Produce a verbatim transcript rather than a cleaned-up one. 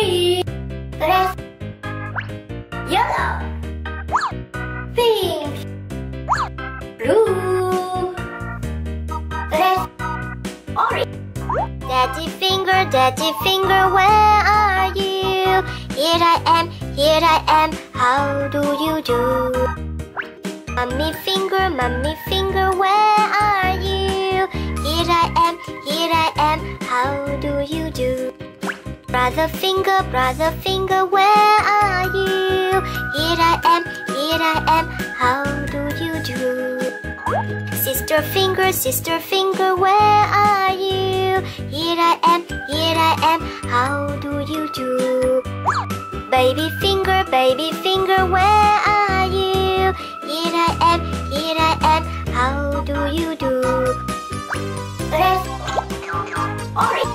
green, red, yellow, pink, blue, red, orange. Daddy finger, daddy finger, where are you? Here I am, here I am, how do you do? Mummy finger, mummy finger, where are you? Here I am, here I am, how do you do? Brother finger, brother finger, where are you? Here I am, here I am, how do you do? Sister finger, sister finger, where are you? Here I am, here I am, how do you do? Baby finger, baby finger, where are you? Here I am, here I am, how do you do? Red, orange.